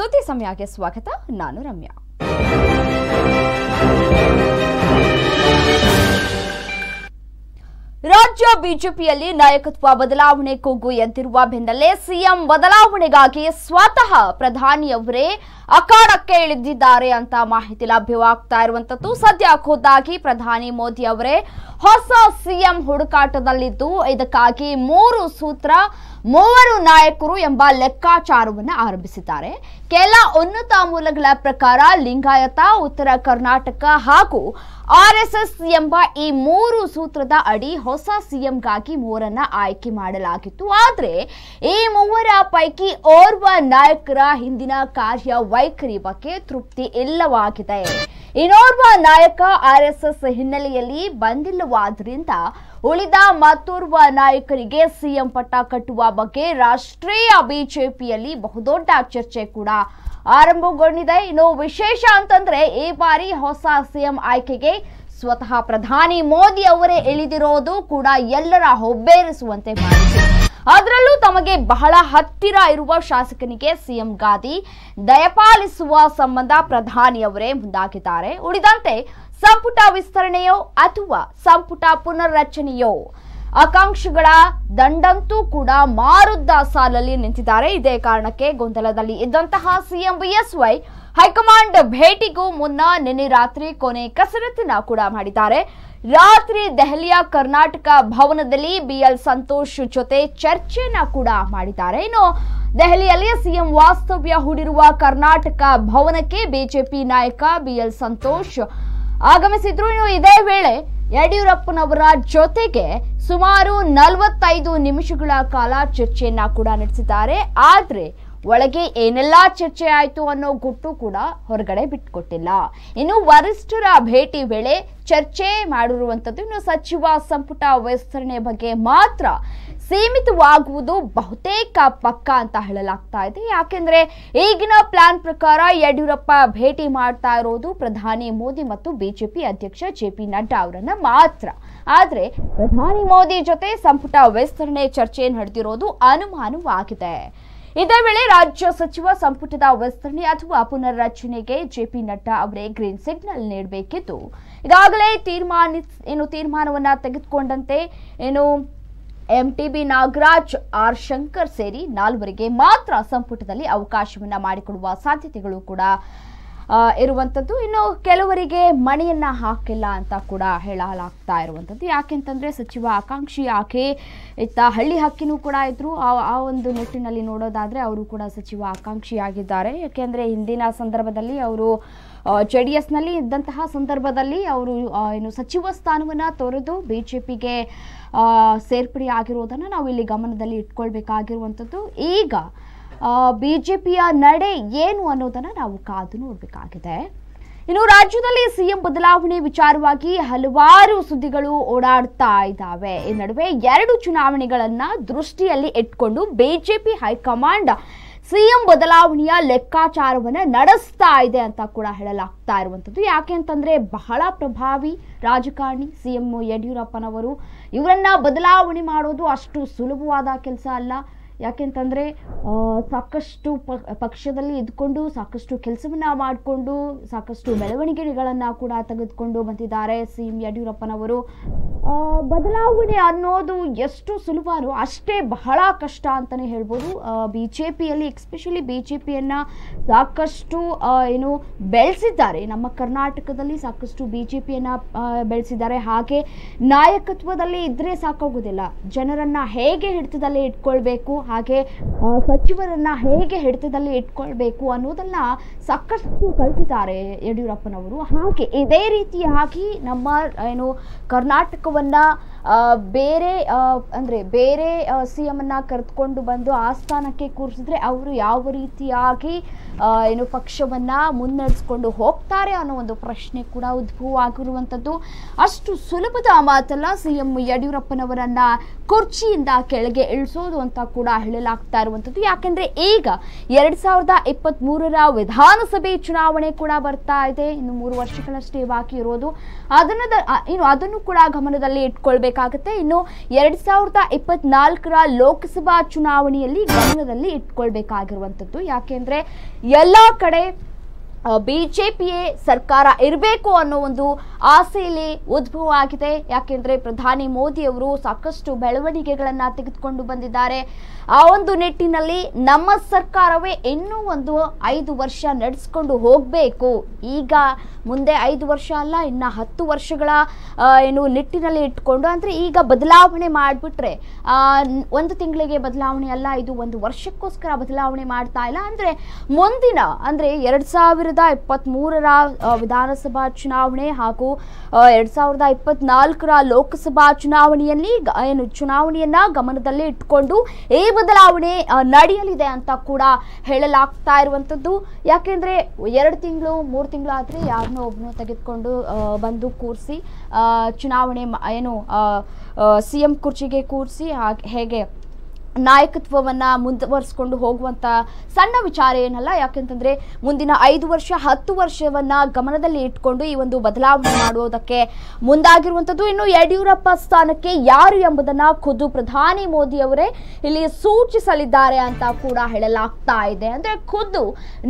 ಸುದ್ದಿ ಸಮಯಕ್ಕೆ ಸ್ವಾಗತ. ನಾನು ರಮ್ಯಾ. ರಾಜ್ಯ ಬಿಜೆಪಿಯಲ್ಲಿ ನಾಯಕತ್ವ ಬದಲಾವಣೆ ಕೂಗು ಎದ್ದಿರುವ ಬೆನ್ನಲ್ಲೇ ಸಿಎಂ ಬದಲಾವಣೆಗಾಗಿ ಸ್ವತಃ ಪ್ರಧಾನಿಯವರೇ ಅಖಾಡಕ್ಕೆ ಇಳಿದಿದ್ದಾರೆ ಅಂತ ಮಾಹಿತಿ ಲಭ್ಯವಾಗ್ತಾ ಇರುವಂತದ್ದು. ಸದ್ಯ ಖುದ್ದಾಗಿ ಪ್ರಧಾನಿ ಮೋದಿ ಅವರೇ ಹೊಸ ಸಿಎಂ ಹುಡುಕಾಟದಲ್ಲಿದ್ದು, ಇದಕ್ಕಾಗಿ ಮೂರು ಸೂತ್ರ ಮೂವರು ನಾಯಕರು ಎಂಬ ಲೆಕ್ಕಾಚಾರವನ್ನು ಆರಂಭಿಸಿದ್ದಾರೆ. ಕೆಲ ಉನ್ನತ ಮೂಲಗಳ ಪ್ರಕಾರ ಲಿಂಗಾಯತ, ಉತ್ತರ ಕರ್ನಾಟಕ ಹಾಗೂ RSS ಎಂಬ ಈ ಮೂರು ಸೂತ್ರದ ಅಡಿ ಹೊಸ ಸಿಎಂಗಾಗಿ ಮೂವರನ್ನ ಆಯ್ಕೆ ಮಾಡಲಾಗಿತ್ತು. ಆದರೆ ಈ ಮೂವರ ಪೈಕಿ ಓರ್ವ ನಾಯಕರ ಹಿಂದಿನ ಕಾರ್ಯ ವೈಖರಿ ಬಗ್ಗೆ ತೃಪ್ತಿ ಇಲ್ಲವಾಗಿದೆ. ಇನ್ನೋರ್ವ ನಾಯಕ RSS ಹಿನ್ನೆಲೆಯಲ್ಲಿ ಬಂದಿಲ್ಲವಾದ್ರಿಂದ ಉಳಿದ ಮತ್ತೋರ್ವ ನಾಯಕರಿಗೆ ಸಿಎಂ ಪಟ್ಟ ಕಟ್ಟುವ ಬಗ್ಗೆ ರಾಷ್ಟ್ರೀಯ ಬಿಜೆಪಿಯಲ್ಲಿ ಬಹುದೊಡ್ಡ ಚರ್ಚೆ ಕೂಡ ಆರಂಭಗೊಂಡಿದೆ. ಇನ್ನು ವಿಶೇಷ ಅಂತಂದ್ರೆ ಈ ಬಾರಿ ಹೊಸ ಸಿಎಂ ಆಯ್ಕೆಗೆ ಸ್ವತಃ ಪ್ರಧಾನಿ ಮೋದಿ ಅವರೇ ಇಳಿದಿರೋದು ಕೂಡ ಎಲ್ಲರ ಹುಬ್ಬೇರಿಸುವಂತೆ ಮಾಡಿದೆ. ಅದರಲ್ಲೂ ತಮಗೆ ಬಹಳ ಹತ್ತಿರ ಇರುವ ಶಾಸಕನಿಗೆ ಸಿಎಂ ಗಾದಿ ದಯಪಾಲಿಸುವ ಸಂಬಂಧ ಪ್ರಧಾನಿಯವರೇ ಮುಂದಾಗಿದ್ದಾರೆ. ಉಳಿದಂತೆ ಸಂಪುಟ ವಿಸ್ತರಣೆಯೋ ಅಥವಾ ಸಂಪುಟ ಪುನರ್ರಚನೆಯೋ ಆಕಾಂಕ್ಷಿಗಳ ದಂಡಂತೂ ಕೂಡ ಮಾರುದ್ದ ಸಾಲಲ್ಲಿ ನಿಂತಿದ್ದಾರೆ. ಇದೇ ಕಾರಣಕ್ಕೆ ಗೊಂದಲದಲ್ಲಿ ಇದ್ದಂತಹ ಸಿಎಂ BSY ಹೈಕಮಾಂಡ್ ಭೇಟಿಗೂ ಮುನ್ನ ನಿನ್ನೆ ರಾತ್ರಿ ಕೊನೆ ಕಸರತ್ತಿನ ಕೂಡ ಮಾಡಿದ್ದಾರೆ. ರಾತ್ರಿ ದೆಹಲಿಯ ಕರ್ನಾಟಕ ಭವನದಲ್ಲಿ BL ಸಂತೋಷ್ ಜೊತೆ ಚರ್ಚೆನ ಕೂಡ ಮಾಡಿದ್ದಾರೆ. ಇನ್ನು ದೆಹಲಿಯಲ್ಲಿ ಸಿಎಂ ವಾಸ್ತವ್ಯ ಹೂಡಿರುವ ಕರ್ನಾಟಕ ಭವನಕ್ಕೆ BJP ನಾಯಕ BL ಸಂತೋಷ್ ಆಗಮಿಸಿದ್ರು. ಇನ್ನು ಇದೇ ವೇಳೆ ಯಡಿಯೂರಪ್ಪನವರ ಜೊತೆಗೆ ಸುಮಾರು 45 ನಿಮಿಷಗಳ ಕಾಲ ಚರ್ಚೆಯನ್ನ ಕೂಡ ನಡೆಸಿದ್ದಾರೆ. ಆದ್ರೆ ಒಳಗೆ ಏನೆಲ್ಲ ಚರ್ಚೆ ಆಯಿತು ಅನ್ನೋ ಗುಟ್ಟು ಕೂಡ ಹೊರಗಡೆ ಬಿಟ್ಕೊಟ್ಟಿಲ್ಲ. ಇನ್ನು ವರಿಷ್ಠರ ಭೇಟಿ ವೇಳೆ ಚರ್ಚೆ ಮಾಡಿರುವಂಥದ್ದು ಇನ್ನು ಸಚಿವ ಸಂಪುಟ ವಿಸ್ತರಣೆ ಬಗ್ಗೆ ಮಾತ್ರ ಸೀಮಿತವಾಗುವುದು ಬಹುತೇಕ ಪಕ್ಕಾ ಅಂತ ಹೇಳಲಾಗ್ತಾ ಇದೆ. ಯಾಕೆಂದ್ರೆ ಈಗಿನ ಪ್ಲಾನ್ ಪ್ರಕಾರ ಯಡಿಯೂರಪ್ಪ ಭೇಟಿ ಮಾಡ್ತಾ ಇರೋದು ಪ್ರಧಾನಿ ಮೋದಿ ಮತ್ತು BJP ಅಧ್ಯಕ್ಷ JP ನಡ್ಡಾ ಅವರನ್ನ ಮಾತ್ರ. ಆದ್ರೆ ಪ್ರಧಾನಿ ಮೋದಿ ಜೊತೆ ಸಂಪುಟ ವಿಸ್ತರಣೆ ಚರ್ಚೆ ನಡೆದಿರೋದು ಅನುಮಾನವಾಗಿದೆ. ಇದೇ ವೇಳೆ ರಾಜ್ಯ ಸಚಿವ ಸಂಪುಟದ ವಿಸ್ತರಣೆ ಅಥವಾ ಪುನರ್ರಚನೆಗೆ JP ನಡ್ಡಾ ಅವರೇ ಗ್ರೀನ್ ಸಿಗ್ನಲ್ ನೀಡಬೇಕಿತ್ತು. ಈಗಾಗಲೇ ತೀರ್ಮಾನವನ್ನ ತೆಗೆದುಕೊಂಡಂತೆ ಏನು MTB ನಾಗರಾಜ್, R ಶಂಕರ್ ಸೇರಿ 4 ಮಾತ್ರ ಸಂಪುಟದಲ್ಲಿ ಅವಕಾಶವನ್ನ ಮಾಡಿಕೊಡುವ ಸಾಧ್ಯತೆಗಳು ಕೂಡ ಇರುವಂಥದ್ದು. ಇನ್ನು ಕೆಲವರಿಗೆ ಮಣಿಯನ್ನ ಹಾಕಿಲ್ಲ ಅಂತ ಕೂಡ ಹೇಳಲಾಗ್ತಾ ಇರುವಂಥದ್ದು. ಯಾಕೆಂತಂದ್ರೆ ಸಚಿವ ಆಕಾಂಕ್ಷಿ ಆಕೆ ಇತ್ತ ಹಳ್ಳಿ ಹಕ್ಕಿನೂ ಕೂಡ ಇದ್ರು. ಆ ಒಂದು ನಿಟ್ಟಿನಲ್ಲಿ ನೋಡೋದಾದ್ರೆ ಅವರು ಕೂಡ ಸಚಿವ ಆಕಾಂಕ್ಷಿ ಆಗಿದ್ದಾರೆ. ಯಾಕೆಂದ್ರೆ ಹಿಂದಿನ ಸಂದರ್ಭದಲ್ಲಿ ಅವರು JDS ನಲ್ಲಿ ಇದ್ದಂತಹ ಸಂದರ್ಭದಲ್ಲಿ ಅವರು ಏನು ಸಚಿವ ಸ್ಥಾನವನ್ನು ತೊರೆದು BJPಗೆ ಸೇರ್ಪಡೆ ಆಗಿರೋದನ್ನು ನಾವು ಇಲ್ಲಿ ಗಮನದಲ್ಲಿ ಇಟ್ಕೊಳ್ಬೇಕಾಗಿರುವಂಥದ್ದು. ಈಗ BJPಯ ನಡೆ ಏನು ಅನ್ನೋದನ್ನು ನಾವು ಕಾದು ನೋಡಬೇಕಾಗಿದೆ. ಇನ್ನು ರಾಜ್ಯದಲ್ಲಿ ಸಿಎಂ ಬದಲಾವಣೆ ವಿಚಾರವಾಗಿ ಹಲವಾರು ಸುದ್ದಿಗಳು ಓಡಾಡ್ತಾ ಇದ್ದಾವೆ. ಈ ನಡುವೆ 2 ಚುನಾವಣೆಗಳನ್ನು ದೃಷ್ಟಿಯಲ್ಲಿ ಇಟ್ಕೊಂಡು BJP ಹೈಕಮಾಂಡ್ ಸಿಎಂ ಬದಲಾವಣೆಯ ಲೆಕ್ಕಾಚಾರವನ್ನು ನಡೆಸ್ತಾ ಇದೆ ಅಂತ ಕೂಡ ಹೇಳಲಾಗ್ತಾ ಇರುವಂಥದ್ದು. ಯಾಕೆ ಅಂತಂದರೆ ಬಹಳ ಪ್ರಭಾವಿ ರಾಜಕಾರಣಿ CM ಯಡಿಯೂರಪ್ಪನವರು, ಇವರನ್ನ ಬದಲಾವಣೆ ಮಾಡೋದು ಅಷ್ಟು ಸುಲಭವಾದ ಕೆಲಸ ಅಲ್ಲ. ಯಾಕೆಂತಂದರೆ ಸಾಕಷ್ಟು ಪಕ್ಷದಲ್ಲಿ ಇದ್ಕೊಂಡು ಸಾಕಷ್ಟು ಕೆಲಸವನ್ನು ಮಾಡಿಕೊಂಡು ಸಾಕಷ್ಟು ಬೆಳವಣಿಗೆಗಳನ್ನು ಕೂಡ ತೆಗೆದುಕೊಂಡು ಬಂದಿದ್ದಾರೆ CM ಯಡಿಯೂರಪ್ಪನವರು. ಬದಲಾವಣೆ ಅನ್ನೋದು ಎಷ್ಟು ಸುಲಭನೋ ಅಷ್ಟೇ ಬಹಳ ಕಷ್ಟ ಅಂತಲೇ ಹೇಳ್ಬೋದು. BJPಯಲ್ಲಿ ಎಕ್ಸ್ಪೆಷಲಿ BJPಯನ್ನು ಸಾಕಷ್ಟು ಏನು ಬೆಳೆಸಿದ್ದಾರೆ, ನಮ್ಮ ಕರ್ನಾಟಕದಲ್ಲಿ ಸಾಕಷ್ಟು BJPಯನ್ನು ಬೆಳೆಸಿದ್ದಾರೆ. ಹಾಗೆ ನಾಯಕತ್ವದಲ್ಲಿ ಇದ್ದರೆ ಸಾಕಾಗೋದಿಲ್ಲ, ಜನರನ್ನು ಹೇಗೆ ಹಿಡಿತದಲ್ಲೇ ಇಟ್ಕೊಳ್ಬೇಕು, ಹಾಗೆ ಸಚಿವರನ್ನ ಹೇಗೆ ಹಿಡಿತದಲ್ಲಿ ಇಟ್ಕೊಳ್ಬೇಕು ಅನ್ನೋದನ್ನ ಸಾಕಷ್ಟು ಕಲಿತಿದ್ದಾರೆ ಯಡಿಯೂರಪ್ಪನವರು. ಹಾಗೆ ಇದೇ ರೀತಿಯಾಗಿ ನಮ್ಮ ಏನು ಕರ್ನಾಟಕವನ್ನ ಬೇರೆ CM ಅನ್ನ ಕರೆದುಕೊಂಡು ಬಂದು ಆ ಸ್ಥಾನಕ್ಕೆ ಕೂರಿಸಿದ್ರೆ ಅವರು ಯಾವ ರೀತಿಯಾಗಿ ಏನು ಪಕ್ಷವನ್ನ ಮುನ್ನಡೆಸ್ಕೊಂಡು ಹೋಗ್ತಾರೆ ಅನ್ನೋ ಒಂದು ಪ್ರಶ್ನೆ ಕೂಡ ಉದ್ಭವ ಆಗಿರುವಂಥದ್ದು. ಅಷ್ಟು ಸುಲಭದ ಮಾತಲ್ಲ CM ಯಡಿಯೂರಪ್ಪನವರನ್ನ ಕುರ್ಚಿಯಿಂದ ಕೆಳಗೆ ಇಳಿಸೋದು ಅಂತ ಕೂಡ ಹೇಳಲಾಗ್ತಾ ಇರುವಂತದ್ದು ಯಾಕೆಂದ್ರೆ ಈಗ 2023ರ ವಿಧಾನಸಭೆ ಚುನಾವಣೆ ಕೂಡ ಬರ್ತಾ ಇದೆ ಇನ್ನು 3 ವರ್ಷಗಳಷ್ಟೇ ಬಾಕಿ ಇರೋದು ಅದನ್ನು ಕೂಡ ಗಮನದಲ್ಲಿ ಇಟ್ಕೊಳ್ಳಬೇಕಾಗುತ್ತೆ ಇನ್ನು 2024ರ ಲೋಕಸಭಾ ಚುನಾವಣೆಯಲ್ಲಿ ಗಮನದಲ್ಲಿ ಇಟ್ಕೊಳ್ಳಬೇಕಾಗಿರುವಂತದ್ದು ಯಾಕೆಂದ್ರೆ ಎಲ್ಲಾ ಕಡೆ ಬಿಜೆಪಿಯೇ ಸರ್ಕಾರ ಇರಬೇಕು ಅನ್ನೋ ಒಂದು ಆಸೆಯಲ್ಲಿ ಉದ್ಭವ ಆಗಿದೆ ಯಾಕೆಂದ್ರೆ ಪ್ರಧಾನಿ ಮೋದಿ ಅವರು ಸಾಕಷ್ಟು ಬೆಳವಣಿಗೆಗಳನ್ನು ತೆಗೆದುಕೊಂಡು ಬಂದಿದ್ದಾರೆ ಆ ಒಂದು ನಿಟ್ಟಿನಲ್ಲಿ ನಮ್ಮ ಸರ್ಕಾರವೇ ಇನ್ನೂ ಒಂದು 5 ವರ್ಷ ನಡೆಸಿಕೊಂಡು ಹೋಗಬೇಕು ಈಗ ಮುಂದೆ 5 ವರ್ಷ ಅಲ್ಲ ಇನ್ನ 10 ವರ್ಷಗಳ ಏನು ನಿಟ್ಟಿನಲ್ಲಿ ಇಟ್ಕೊಂಡು ಅಂದ್ರೆ ಈಗ ಬದಲಾವಣೆ ಮಾಡಿಬಿಟ್ರೆ ಒಂದು ತಿಂಗಳಿಗೆ ಬದಲಾವಣೆ ಅಲ್ಲ ಇದು ಒಂದು ವರ್ಷಕ್ಕೋಸ್ಕರ ಬದಲಾವಣೆ ಮಾಡ್ತಾ ಇಲ್ಲ ಅಂದ್ರೆ ಮುಂದಿನ ಅಂದ್ರೆ 2023ರ ವಿಧಾನಸಭಾ ಚುನಾವಣೆ ಹಾಗೂ 2024ರ ಲೋಕಸಭಾ ಚುನಾವಣೆಯಲ್ಲಿ ಏನು ಚುನಾವಣೆಯನ್ನ ಗಮನದಲ್ಲಿ ಇಟ್ಟುಕೊಂಡು ಈ ಬದಲಾವಣೆ ನಡೆಯಲಿದೆ ಅಂತ ಕೂಡ ಹೇಳಲಾಗ್ತಾ ಇರುವಂತದ್ದು ಯಾಕೆಂದ್ರೆ 2 ತಿಂಗಳು 3 ತಿಂಗಳು ಆದ್ರೆ ಯಾರನ್ನೋ ಒಬ್ಬನೋ ತೆಗೆದುಕೊಂಡು ಬಂದು ಕೂರಿಸಿ ಚುನಾವಣೆ ಏನು ಸಿಎಂ ಕುರ್ಚಿಗೆ ಕೂರಿಸಿ ಹೇಗೆ ನಾಯಕತ್ವವನ್ನ ಮುಂದುವರಿಸಿಕೊಂಡು ಹೋಗುವಂತ ಸಣ್ಣ ವಿಚಾರ ಏನಲ್ಲ ಯಾಕೆಂತಂದ್ರೆ ಮುಂದಿನ 5 ವರ್ಷ 10 ವರ್ಷವನ್ನ ಗಮನದಲ್ಲಿ ಇಟ್ಟುಕೊಂಡು ಈ ಒಂದು ಬದಲಾವಣೆ ಮಾಡೋದಕ್ಕೆ ಮುಂದಾಗಿರುವಂತದ್ದು ಇನ್ನು ಯಡಿಯೂರಪ್ಪ ಸ್ಥಾನಕ್ಕೆ ಯಾರು ಎಂಬುದನ್ನ ಖುದ್ದು ಪ್ರಧಾನಿ ಮೋದಿ ಅವರೇ ಇಲ್ಲಿ ಸೂಚಿಸಲಿದ್ದಾರೆ ಅಂತ ಕೂಡ ಹೇಳಲಾಗ್ತಾ ಇದೆ ಅಂದ್ರೆ ಖುದ್ದು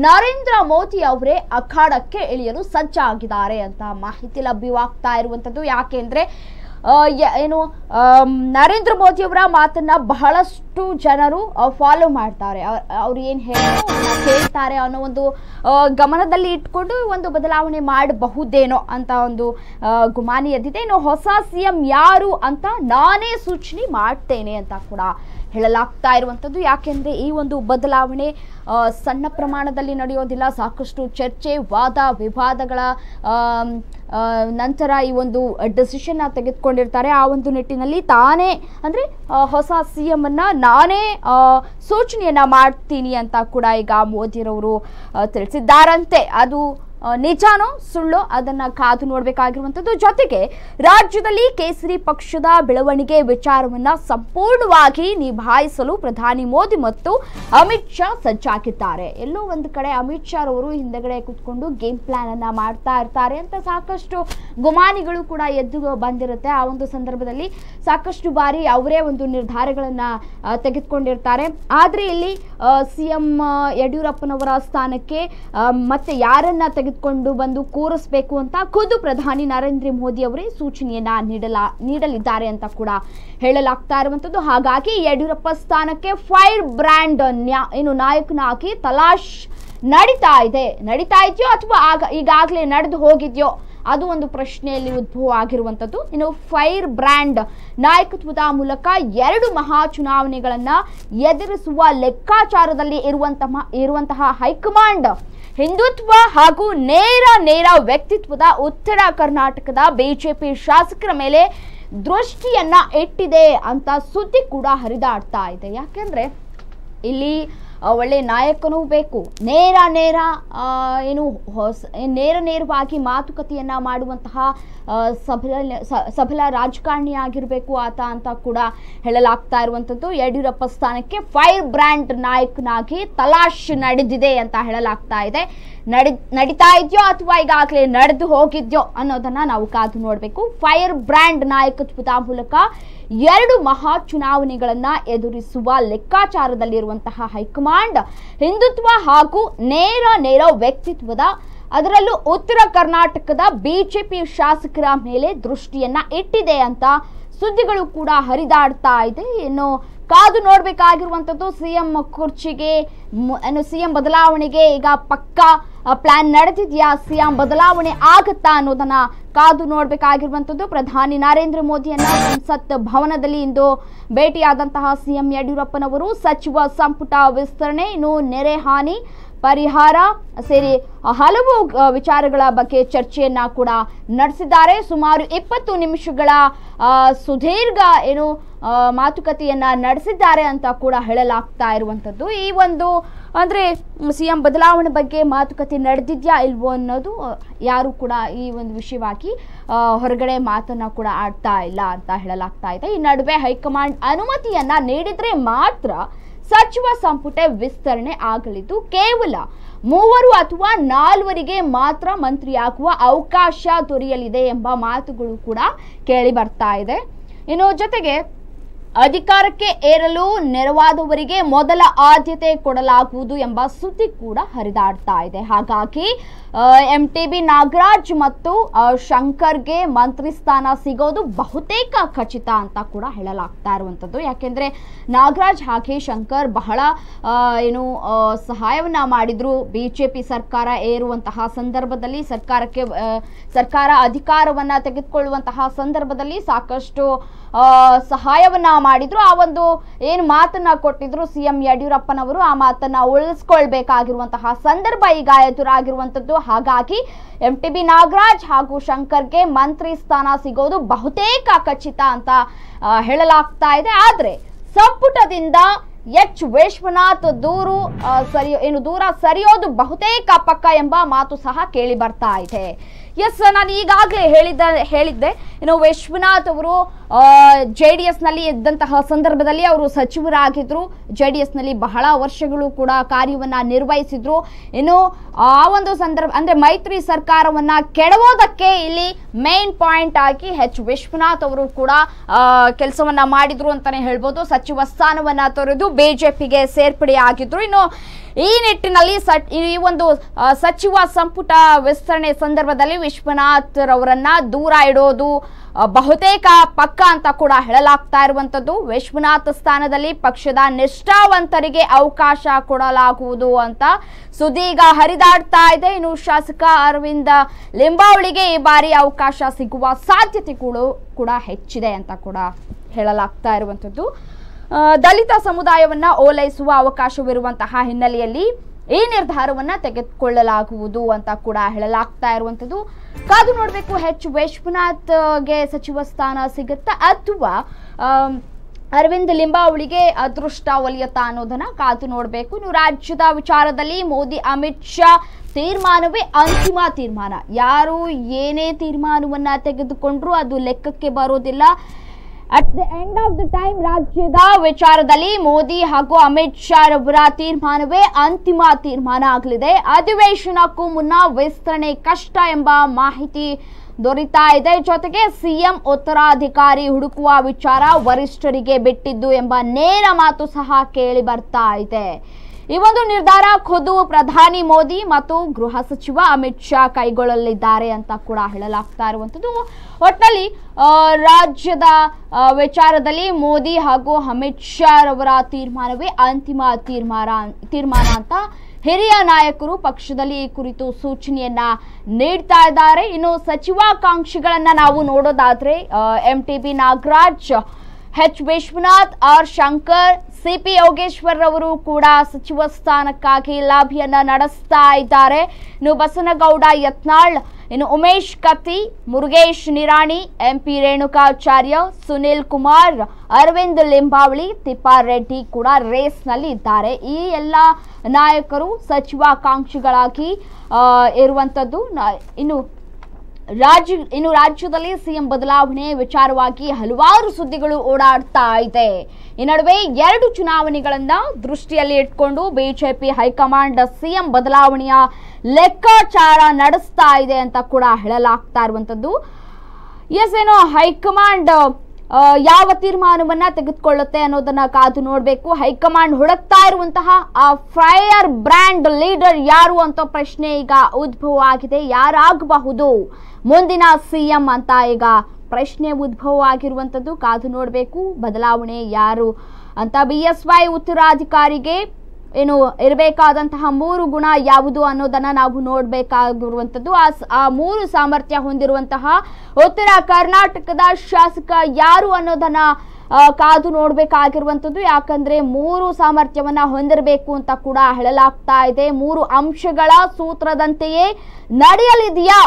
ನರೇಂದ್ರ ಮೋದಿ ಅವರೇ ಅಖಾಡಕ್ಕೆ ಇಳಿಯಲು ಸಜ್ಜಾಗಿದ್ದಾರೆ ಅಂತ ಮಾಹಿತಿ ಲಭ್ಯವಾಗ್ತಾ ಇರುವಂತದ್ದು ಯಾಕೆಂದ್ರೆ ಏನು ನರೇಂದ್ರ ಮೋದಿ ಅವರ ಮಾತನ್ನ ಬಹಳಷ್ಟು ಜನರು ಫಾಲೋ ಮಾಡ್ತಾರೆ ಅವರು ಏನು ಹೇಳ್ತಾರೆ ಅನ್ನೋ ಒಂದು ಗಮನದಲ್ಲಿ ಇಟ್ಕೊಂಡು ಒಂದು ಬದಲಾವಣೆ ಮಾಡಬಹುದೇನೋ ಅಂತ ಒಂದು ಗುಮಾನಿ ಎದ್ದಿದೆ ಇನ್ನು ಹೊಸ ಸಿಎಂ ಯಾರು ಅಂತ ನಾನೇ ಸೂಚನೆ ಮಾಡ್ತೇನೆ ಅಂತ ಕೂಡ ಹೇಳಲಾಗ್ತಾ ಇರುವಂಥದ್ದು ಯಾಕೆಂದರೆ ಈ ಒಂದು ಬದಲಾವಣೆ ಸಣ್ಣ ಪ್ರಮಾಣದಲ್ಲಿ ನಡೆಯೋದಿಲ್ಲ ಸಾಕಷ್ಟು ಚರ್ಚೆ ವಾದ ವಿವಾದಗಳ ನಂತರ ಈ ಒಂದು ಡಿಸಿಷನ್ನ ತೆಗೆದುಕೊಂಡಿರ್ತಾರೆ ಆ ಒಂದು ನಿಟ್ಟಿನಲ್ಲಿ ತಾನೇ ಅಂದರೆ ಹೊಸ ಸಿ ಎಂ ಅನ್ನು ನಾನೇ ಸೂಚನೆಯನ್ನು ಮಾಡ್ತೀನಿ ಅಂತ ಕೂಡ ಈಗ ಮೋದಿರವರು ತಿಳಿಸಿದ್ದಾರಂತೆ ಅದು ನಿಜಾನೋ ಸುಳ್ಳು ಅದನ್ನ ಕಾದು ನೋಡಬೇಕಾಗಿರುವಂಥದ್ದು ಜೊತೆಗೆ ರಾಜ್ಯದಲ್ಲಿ ಕೇಸರಿ ಪಕ್ಷದ ಬೆಳವಣಿಗೆ ವಿಚಾರವನ್ನ ಸಂಪೂರ್ಣವಾಗಿ ನಿಭಾಯಿಸಲು ಪ್ರಧಾನಿ ಮೋದಿ ಮತ್ತು ಅಮಿತ್ ಶಾ ಸಜ್ಜಾಗಿದ್ದಾರೆ ಎಲ್ಲೋ ಒಂದು ಕಡೆ ಅಮಿತ್ ಶಾ ಅವರು ಹಿಂದೆಗಡೆ ಕೂತ್ಕೊಂಡು ಗೇಮ್ ಪ್ಲಾನ್ ಅನ್ನ ಮಾಡ್ತಾ ಇರ್ತಾರೆ ಅಂತ ಸಾಕಷ್ಟು ಗುಮಾನಿಗಳು ಕೂಡ ಎದ್ದು ಬಂದಿರುತ್ತೆ ಆ ಒಂದು ಸಂದರ್ಭದಲ್ಲಿ ಸಾಕಷ್ಟು ಬಾರಿ ಅವರೇ ಒಂದು ನಿರ್ಧಾರಗಳನ್ನ ತೆಗೆದುಕೊಂಡಿರ್ತಾರೆ ಆದರೆ ಇಲ್ಲಿ ಸಿಎಂ ಯಡಿಯೂರಪ್ಪನವರ ಸ್ಥಾನಕ್ಕೆ ಮತ್ತೆ ಯಾರನ್ನ ತೆಗೆದುಕೊಂಡು ಬಂದು ಕೂರಿಸಬೇಕು ಅಂತ ಖುದ್ದು ಪ್ರಧಾನಿ ನರೇಂದ್ರ ಮೋದಿ ಅವರೇ ಸೂಚನೆಯನ್ನ ನೀಡಲಿದ್ದಾರೆ ಅಂತ ಕೂಡ ಹೇಳಲಾಗ್ತಾ ಇರುವಂತದ್ದು ಹಾಗಾಗಿ ಯಡಿಯೂರಪ್ಪ ಸ್ಥಾನಕ್ಕೆ ಫೈರ್ ಬ್ರ್ಯಾಂಡ್ ಏನು ನಾಯಕನಾಗಿ ತಲಾಶ್ ನಡೀತಾ ಇದೆಯೋ ಅಥವಾ ಈಗಾಗಲೇ ನಡೆದು ಹೋಗಿದೆಯೋ ಅದು ಒಂದು ಪ್ರಶ್ನೆಯಲ್ಲಿ ಉದ್ಭವ ಆಗಿರುವಂಥದ್ದು ಇನ್ನು ಫೈರ್ ಬ್ರ್ಯಾಂಡ್ ನಾಯಕತ್ವದ ಮೂಲಕ 2 ಮಹಾ ಚುನಾವಣೆಗಳನ್ನ ಎದುರಿಸುವ ಲೆಕ್ಕಾಚಾರದಲ್ಲಿ ಇರುವಂತಹ ಹೈಕಮಾಂಡ್ ಹಿಂದುತ್ವ ಹಾಗೂ ನೇರ ವ್ಯಕ್ತಿತ್ವದ ಉತ್ತರ ಕರ್ನಾಟಕದ ಬಿಜೆಪಿ ಶಾಸಕರ ಮೇಲೆ ದೃಷ್ಟಿಯನ್ನ ಇಟ್ಟಿದೆ ಅಂತ ಸುದ್ದಿ ಕೂಡ ಹರಿದಾಡ್ತಾ ಇದೆ ಯಾಕೆಂದ್ರೆ ಇಲ್ಲಿ ಒಳ್ಳೆ ನಾಯಕನೂ ಬೇಕು ನೇರವಾಗಿ ಮಾತುಕತೆಯನ್ನ ಮಾಡುವಂತಹ ಸಫಲ ರಾಜಕಾರಣಿ ಆಗಿರಬೇಕು ಆತ ಅಂತ ಕೂಡ ಹೇಳಲಾಗ್ತಾ ಇರುವಂಥದ್ದು ಯಡಿಯೂರಪ್ಪ ಸ್ಥಾನಕ್ಕೆ ಫೈರ್ ಬ್ರ್ಯಾಂಡ್ ನಾಯಕನಾಗಿ ತಲಾಶ್ ನಡೆದಿದೆ ಅಂತ ಹೇಳಲಾಗ್ತಾ ಇದೆ ನಡೀತಾ ಇದೆಯೋ ಅಥವಾ ಈಗಾಗಲೇ ನಡೆದು ಹೋಗಿದ್ಯೋ ಅನ್ನೋದನ್ನ ನಾವು ಕಾದು ನೋಡಬೇಕು ಫೈರ್ ಬ್ರ್ಯಾಂಡ್ ನಾಯಕತ್ವದ ಮೂಲಕ 2 ಮಹಾ ಚುನಾವಣೆಗಳನ್ನ ಎದುರಿಸುವ ಲೆಕ್ಕಾಚಾರದಲ್ಲಿರುವಂತಹ ಹೈಕಮಾಂಡ್ ಹಿಂದುತ್ವ ಹಾಗೂ ನೇರ ವ್ಯಕ್ತಿತ್ವದ ಅದರಲ್ಲೂ ಉತ್ತರ ಕರ್ನಾಟಕದ ಬಿಜೆಪಿ ಶಾಸಕರ ಮೇಲೆ ದೃಷ್ಟಿಯನ್ನ ಇಟ್ಟಿದೆ ಅಂತ ಸುದ್ದಿಗಳು ಕೂಡ ಹರಿದಾಡ್ತಾ ಇದೆ ಇನ್ನು ಕಾದು ನೋಡಬೇಕಾಗಿರುವಂಥದ್ದು ಸಿಎಂ ಕುರ್ಚಿಗೆ ಸಿಎಂ ಬದಲಾವಣೆಗೆ ಈಗ ಪಕ್ಕಾ ಪ್ಲಾನ್ ನಡೆದಿದೆಯಾ ಸಿಎಂ ಬದಲಾವಣೆ ಆಗುತ್ತಾ ಅನ್ನೋದನ್ನ ಕಾದು ನೋಡಬೇಕಾಗಿರುವಂಥದ್ದು ಪ್ರಧಾನಿ ನರೇಂದ್ರ ಮೋದಿಯನ್ನ ಸಂಸತ್ ಭವನದಲ್ಲಿ ಇಂದು ಭೇಟಿಯಾದಂತಹ ಸಿಎಂ ಯಡಿಯೂರಪ್ಪನವರು ಸಚಿವ ಸಂಪುಟ ವಿಸ್ತರಣೆ ಇನ್ನು ನೆರೆ ಹಾನಿ ಪರಿಹಾರ ಸೇರಿ ಹಲವು ವಿಚಾರಗಳ ಬಗ್ಗೆ ಚರ್ಚೆಯನ್ನ ಕೂಡ ನಡೆಸಿದ್ದಾರೆ ಸುಮಾರು 20 ನಿಮಿಷಗಳ ಸುದೀರ್ಘ ಏನು ಮಾತುಕತೆಯನ್ನ ನಡೆಸಿದ್ದಾರೆ ಅಂತ ಕೂಡ ಹೇಳಲಾಗ್ತಾ ಇರುವಂಥದ್ದು ಈ ಒಂದು ಅಂದ್ರೆ ಸಿಎಂ ಬದಲಾವಣೆ ಬಗ್ಗೆ ಮಾತುಕತೆ ನಡೆದಿದ್ಯಾ ಇಲ್ವೋ ಅನ್ನೋದು ಯಾರು ಕೂಡ ಈ ಒಂದು ವಿಷಯವಾಗಿ ಹೊರಗಡೆ ಮಾತನ್ನ ಕೂಡ ಆಡ್ತಾ ಇಲ್ಲ ಅಂತ ಹೇಳಲಾಗ್ತಾ ಇದೆ ಈ ನಡುವೆ ಹೈಕಮಾಂಡ್ ಅನುಮತಿಯನ್ನ ನೀಡಿದ್ರೆ ಮಾತ್ರ ಸಚಿವ ಸಂಪುಟ ವಿಸ್ತರಣೆ ಆಗಲಿದ್ದು ಕೇವಲ ಮೂವರು ಅಥವಾ ನಾಲ್ವರಿಗೆ ಮಾತ್ರ ಮಂತ್ರಿಯಾಗುವ ಅವಕಾಶ ದೊರೆಯಲಿದೆ ಎಂಬ ಮಾತುಗಳು ಕೂಡ ಕೇಳಿ ಬರ್ತಾ ಇದೆ. ಇನ್ನು ಜೊತೆಗೆ ಅಧಿಕಾರಕ್ಕೆ ಏರಲು ನೆರವಾದವರಿಗೆ ಮೊದಲ ಆದ್ಯತೆ ಕೊಡಲಾಗುವುದು ಎಂಬ ಸುದ್ದಿ ಕೂಡ ಹರಿದಾಡ್ತಾ ಇದೆ. ಹಾಗಾಗಿ ಎಂಟಿಬಿ ನಾಗರಾಜ್ ಮತ್ತು ಶಂಕರ್ಗೆ ಮಂತ್ರಿ ಸ್ಥಾನ ಸಿಗೋದು ಬಹುತೇಕ ಖಚಿತ ಅಂತ ಕೂಡ ಹೇಳಲಾಗ್ತಾ ಇರುವಂಥದ್ದು. ಯಾಕೆಂದರೆ ನಾಗರಾಜ್ ಹಾಗೆ ಶಂಕರ್ ಬಹಳ ಏನು ಸಹಾಯವನ್ನು ಮಾಡಿದ್ರು ಬಿಜೆಪಿ ಸರ್ಕಾರ ಏರುವಂತಹ ಸಂದರ್ಭದಲ್ಲಿ, ಸರ್ಕಾರ ಅಧಿಕಾರವನ್ನು ತೆಗೆದುಕೊಳ್ಳುವಂತಹ ಸಂದರ್ಭದಲ್ಲಿ ಸಾಕಷ್ಟು ಸಹಾಯವನ್ನು ಮಾಡಿದ್ರು. ಆ ಒಂದು ಏನು ಮಾತನ್ನ ಕೊಟ್ಟಿದ್ರು ಸಿಎಂ ಯಡಿಯೂರಪ್ಪನವರು, ಆ ಮಾತನ್ನ ಉಳಿಸ್ಕೊಳ್ಬೇಕಾಗಿರುವಂತಹ ಸಂದರ್ಭ ಈಗ ಎದುರಾಗಿರುವಂಥದ್ದು. ಹಾಗಾಗಿ ಎಂಟಿಬಿ ನಾಗರಾಜ್ ಹಾಗೂ ಶಂಕರ್ಗೆ ಮಂತ್ರಿ ಸ್ಥಾನ ಸಿಗೋದು ಬಹುತೇಕ ಖಚಿತ ಅಂತ ಹೇಳಲಾಗ್ತಾ ಇದೆ. ಆದ್ರೆ ಸಂಪುಟದಿಂದ ಎಚ್ ವಿಶ್ವನಾಥ್ ದೂರ ಸರಿಯೋದು ಬಹುತೇಕ ಪಕ್ಕ ಎಂಬ ಮಾತು ಸಹ ಕೇಳಿ ಬರ್ತಾ ಇದೆ. ಎಸ್, ನಾನು ಈಗಾಗಲೇ ಹೇಳಿದ್ದೆ ಇನ್ನು ವಿಶ್ವನಾಥ್ ಅವರು ಜೆಡಿಎಸ್ನಲ್ಲಿ ಇದ್ದಂತಹ ಸಂದರ್ಭದಲ್ಲಿ ಅವರು ಸಚಿವರಾಗಿದ್ದರು, ಜೆಡಿಎಸ್ನಲ್ಲಿ ಬಹಳ ವರ್ಷಗಳು ಕೂಡ ಕಾರ್ಯವನ್ನು ನಿರ್ವಹಿಸಿದ್ರು. ಇನ್ನು ಆ ಒಂದು ಸಂದರ್ಭ ಅಂದರೆ ಮೈತ್ರಿ ಸರ್ಕಾರವನ್ನು ಕೆಡವೋದಕ್ಕೆ ಇಲ್ಲಿ ಮೇನ್ ಪಾಯಿಂಟ್ ಆಗಿ ಎಚ್ ವಿಶ್ವನಾಥ್ ಅವರು ಕೂಡ ಕೆಲಸವನ್ನು ಮಾಡಿದ್ರು ಅಂತಲೇ ಹೇಳ್ಬೋದು. ಸಚಿವ ಸ್ಥಾನವನ್ನು ತೊರೆದು ಬಿಜೆಪಿಗೆ ಸೇರ್ಪಡೆಯಾಗಿದ್ದರು. ಇನ್ನು ಈ ನಿಟ್ಟಿನಲ್ಲಿ ಈ ಒಂದು ಸಚಿವ ಸಂಪುಟ ವಿಸ್ತರಣೆ ಸಂದರ್ಭದಲ್ಲಿ ವಿಶ್ವನಾಥ್ ರವರನ್ನ ದೂರ ಇಡೋದು ಬಹುತೇಕ ಪಕ್ಕ ಅಂತ ಕೂಡ ಹೇಳಲಾಗ್ತಾ ಇರುವಂಥದ್ದು. ವಿಶ್ವನಾಥ್ ಸ್ಥಾನದಲ್ಲಿ ಪಕ್ಷದ ನಿಷ್ಠಾವಂತರಿಗೆ ಅವಕಾಶ ಕೊಡಲಾಗುವುದು ಅಂತ ಸುದೀಗ ಹರಿದಾಡ್ತಾ ಇದೆ. ಇನ್ನು ಶಾಸಕ ಅರವಿಂದ ಲಿಂಬಾವಳಿಗೆ ಈ ಬಾರಿ ಅವಕಾಶ ಸಿಗುವ ಸಾಧ್ಯತೆಗಳು ಕೂಡ ಹೆಚ್ಚಿದೆ ಅಂತ ಕೂಡ ಹೇಳಲಾಗ್ತಾ ಇರುವಂಥದ್ದು. ದಲಿತ ಸಮುದಾಯವನ್ನ ಓಲೈಸುವ ಅವಕಾಶವಿರುವಂತಹ ಹಿನ್ನೆಲೆಯಲ್ಲಿ ಈ ನಿರ್ಧಾರವನ್ನ ತೆಗೆದುಕೊಳ್ಳಲಾಗುವುದು ಅಂತ ಕೂಡ ಹೇಳಲಾಗ್ತಾ ಇರುವಂಥದ್ದು. ಕಾದು ನೋಡಬೇಕು, ಎಚ್ ವಿಶ್ವನಾಥ್ಗೆ ಸಚಿವ ಸ್ಥಾನ ಸಿಗುತ್ತಾ ಅಥವಾ ಅರವಿಂದ್ ಲಿಂಬಾವಳಿಗೆ ಅದೃಷ್ಟ ಒಲಿಯುತ್ತಾ ಅನ್ನೋದನ್ನ ಕಾದು ನೋಡಬೇಕು. ಇನ್ನು ರಾಜ್ಯದ ವಿಚಾರದಲ್ಲಿ ಮೋದಿ ಅಮಿತ್ ಶಾ ತೀರ್ಮಾನವೇ ಅಂತಿಮ ತೀರ್ಮಾನ. ಯಾರು ಏನೇ ತೀರ್ಮಾನವನ್ನ ತೆಗೆದುಕೊಂಡ್ರೂ ಅದು ಲೆಕ್ಕಕ್ಕೆ ಬರೋದಿಲ್ಲ. At the end of the time ರಾಜ್ಯದ ವಿಚಾರದಲ್ಲಿ ಮೋದಿ ಹಾಗೂ ಅಮಿತ್ ಶಾ ರವರ ತೀರ್ಮಾನವೇ ಅಂತಿಮ ತೀರ್ಮಾನ ಆಗಲಿದೆ. ಅಧಿವೇಶನಕ್ಕೂ ಮುನ್ನ ವಿಸ್ತರಣೆ ಕಷ್ಟ ಎಂಬ ಮಾಹಿತಿ ದೊರೀತಾ ಇದೆ. ಜೊತೆಗೆ ಸಿಎಂ ಉತ್ತರಾಧಿಕಾರಿ ಹುಡುಕುವ ವಿಚಾರ ವರಿಷ್ಠರಿಗೆ ಬಿಟ್ಟಿದ್ದು ಎಂಬ ನೇರ ಮಾತು ಸಹ ಕೇಳಿ ಬರ್ತಾ ಇದೆ. ಈ ಒಂದು ನಿರ್ಧಾರ ಖುದ್ದು ಪ್ರಧಾನಿ ಮೋದಿ ಮತ್ತು ಗೃಹ ಸಚಿವ ಅಮಿತ್ ಶಾ ಕೈಗೊಳ್ಳಲಿದ್ದಾರೆ ಅಂತ ಕೂಡ ಹೇಳಲಾಗ್ತಾ ಇರುವಂಥದ್ದು. ಒಟ್ಟಿನಲ್ಲಿ ರಾಜ್ಯದ ವಿಚಾರದಲ್ಲಿ ಮೋದಿ ಹಾಗೂ ಅಮಿತ್ ಶಾ ರವರ ತೀರ್ಮಾನವೇ ಅಂತಿಮ ತೀರ್ಮಾನ ಅಂತ ಹಿರಿಯ ನಾಯಕರು ಪಕ್ಷದಲ್ಲಿ ಈ ಕುರಿತು ಸೂಚನೆಯನ್ನ ನೀಡ್ತಾ ಇದ್ದಾರೆ. ಇನ್ನು ಸಚಿವಾಕಾಂಕ್ಷಿಗಳನ್ನ ನಾವು ನೋಡೋದಾದ್ರೆ MTB Nagaraj, H Vishwanath, R Shankar, CP Yogeshwar ಅವರು ಕೂಡ ಸಚಿವ ಸ್ಥಾನಕ್ಕಾಗಿ ಲಾಭಿಯನ್ನ ನಡೆಸ್ತಾ ಇದ್ದಾರೆ. ಇನ್ನು ಬಸನಗೌಡ ಯತ್ನಾಳ್, ಇನ್ನು ಉಮೇಶ್ ಕತ್ತಿ, ಮುರುಗೇಶ್ ನಿರಾಣಿ, ಎಂಪಿ ರೇಣುಕಾಚಾರ್ಯ, ಸುನೀಲ್ ಕುಮಾರ್, ಅರವಿಂದ್ ಲಿಂಬಾವಳಿ, ತಿಪ್ಪಾರೆಡ್ಡಿ ಕೂಡ ರೇಸ್ನಲ್ಲಿ ಇದ್ದಾರೆ. ಈ ಎಲ್ಲ ನಾಯಕರು ಸಚಿವಾಕಾಂಕ್ಷಿಗಳಾಗಿ ಇರುವಂಥದ್ದು. ಇನ್ನು ರಾಜ್ಯದಲ್ಲಿ ಸಿಎಂ ಬದಲಾವಣೆ ವಿಚಾರವಾಗಿ ಹಲವಾರು ಸುದ್ದಿಗಳು ಓಡಾಡ್ತಾ ಇದೆ. ಈ ನಡುವೆ ಎರಡು ಚುನಾವಣೆಗಳನ್ನ ದೃಷ್ಟಿಯಲ್ಲಿ ಇಟ್ಕೊಂಡು ಬಿಜೆಪಿ ಹೈಕಮಾಂಡ್ ಸಿಎಂ ಬದಲಾವಣೆಯ ಲೆಕ್ಕಾಚಾರ ನಡೆಸ್ತಾ ಇದೆ ಅಂತ ಕೂಡ ಹೇಳಲಾಗ್ತಾ ಇರುವಂಥದ್ದು. ಎಸ್, ಏನೋ ಹೈಕಮಾಂಡ್ ಯಾವ ತೀರ್ಮಾನವನ್ನ ತೆಗೆದುಕೊಳ್ಳುತ್ತೆ ಅನ್ನೋದನ್ನ ಕಾದು ನೋಡಬೇಕು. ಹೈಕಮಾಂಡ್ ಹುಡುಕ್ತಾ ಇರುವಂತಹ ಆ ಫೈರ್ ಬ್ರ್ಯಾಂಡ್ ಲೀಡರ್ ಯಾರು ಅಂತ ಪ್ರಶ್ನೆ ಈಗ ಉದ್ಭವ ಆಗಿದೆ. ಯಾರಾಗಬಹುದು ಮುಂದಿನ ಸಿಎಂ ಅಂತ ಈಗ ಪ್ರಶ್ನೆ ಉದ್ಭವ ಆಗಿರುವಂಥದ್ದು. ಕಾದು ನೋಡಬೇಕು ಬದಲಾವಣೆ ಯಾರು ಅಂತ. ಬಿಎಸ್ವೈ ಉತ್ತರಾಧಿಕಾರಿಗೆ ಏನು ಇರಬೇಕಾದಂತಹ 3 ಗುಣ ಯಾವುದು ಅನ್ನೋದನ್ನು ನಾವು ನೋಡಬೇಕಾಗಿರುವಂಥದ್ದು. ಆ 3 ಸಾಮರ್ಥ್ಯ ಹೊಂದಿರುವಂತಹ ಉತ್ತರ ಕರ್ನಾಟಕದ ಶಾಸಕ ಯಾರು ಅನ್ನೋದನ್ನು ಕಾದು ನೋಡಬೇಕಾಗಿರುವಂಥದ್ದು. ಯಾಕಂದರೆ 3 ಸಾಮರ್ಥ್ಯವನ್ನು ಹೊಂದಿರಬೇಕು ಅಂತ ಕೂಡ ಹೇಳಲಾಗ್ತಾ ಇದೆ. 3 ಅಂಶಗಳ ಸೂತ್ರದಂತೆಯೇ ನಡೆಯಲಿದೆಯಾ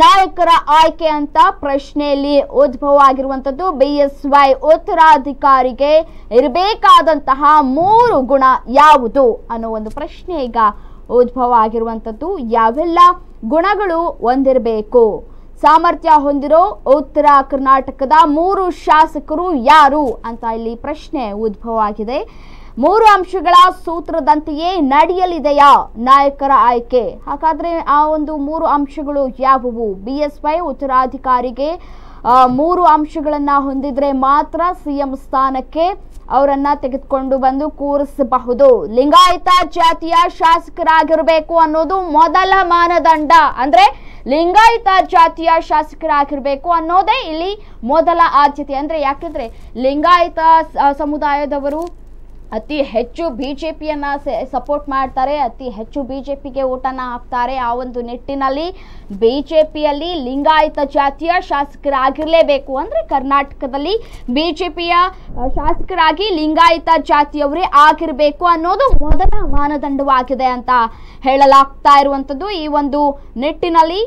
ನಾಯಕರ ಆಯ್ಕೆ ಅಂತ ಪ್ರಶ್ನೆಯಲ್ಲಿ ಉದ್ಭವ ಆಗಿರುವಂಥದ್ದು. ಬಿಎಸ್ವೈ ಉತ್ತರಾಧಿಕಾರಿಗೆ ಇರಬೇಕಾದಂತಹ 3 ಗುಣ ಯಾವುದು ಅನ್ನೋ ಒಂದು ಪ್ರಶ್ನೆ ಈಗ ಉದ್ಭವ ಆಗಿರುವಂಥದ್ದು. ಯಾವೆಲ್ಲ ಗುಣಗಳು ಹೊಂದಿರಬೇಕು ಸಾಮರ್ಥ್ಯ ಹೊಂದಿರೋ ಉತ್ತರ ಕರ್ನಾಟಕದ ಮೂರು ಶಾಸಕರು ಯಾರು ಅಂತ ಇಲ್ಲಿ ಪ್ರಶ್ನೆ ಉದ್ಭವ ಆಗಿದೆ. ಮೂರು ಅಂಶಗಳ ಸೂತ್ರದಂತೆಯೇ ನಡೆಯಲಿದೆಯಾ ನಾಯಕರ ಆಯ್ಕೆ? ಹಾಗಾದರೆ ಆ ಒಂದು ಮೂರು ಅಂಶಗಳು ಯಾವುವು? BSY ಉತ್ತರಾಧಿಕಾರಿಗೆ ಮೂರು ಅಂಶಗಳನ್ನು ಹೊಂದಿದ್ರೆ ಮಾತ್ರ ಸಿಎಂ ಸ್ಥಾನಕ್ಕೆ ಅವರನ್ನು ತೆಗೆದುಕೊಂಡು ಬಂದು ಕೂರಿಸಬಹುದು. ಲಿಂಗಾಯತ ಜಾತಿಯ ಶಾಸಕರಾಗಿರಬೇಕು ಅನ್ನೋದು ಮೊದಲ ಮಾನದಂಡ. ಅಂದರೆ ಲಿಂಗಾಯತ ಜಾತಿಯ ಶಾಸಕರಾಗಿರಬೇಕು ಅನ್ನೋದೇ ಇಲ್ಲಿ ಮೊದಲ ಆದ್ಯತೆ. ಅಂದರೆ ಯಾಕೆಂದರೆ ಲಿಂಗಾಯತ ಸಮುದಾಯದವರು ಅತಿ ಹೆಚ್ಚು ಬಿಜೆಪಿಯನ್ನು ಸಪೋರ್ಟ್ ಮಾಡ್ತಾರೆ, ಅತಿ ಹೆಚ್ಚು ಬಿಜೆಪಿಗೆ ಓಟನ್ನು ಹಾಕ್ತಾರೆ. ಆ ಒಂದು ನಿಟ್ಟಿನಲ್ಲಿ ಬಿಜೆಪಿಯಲ್ಲಿ ಲಿಂಗಾಯತ ಜಾತಿಯ ಶಾಸಕರಾಗಿರಲೇಬೇಕು. ಅಂದರೆ ಕರ್ನಾಟಕದಲ್ಲಿ ಬಿಜೆಪಿಯ ಶಾಸಕರಾಗಿ ಲಿಂಗಾಯತ ಜಾತಿಯವರೇ ಆಗಿರಬೇಕು ಅನ್ನೋದು ಮೊದಲ ಮಾನದಂಡವಾಗಿದೆ ಅಂತ ಹೇಳಲಾಗ್ತಾ ಇರುವಂಥದ್ದು. ಈ ಒಂದು ನಿಟ್ಟಿನಲ್ಲಿ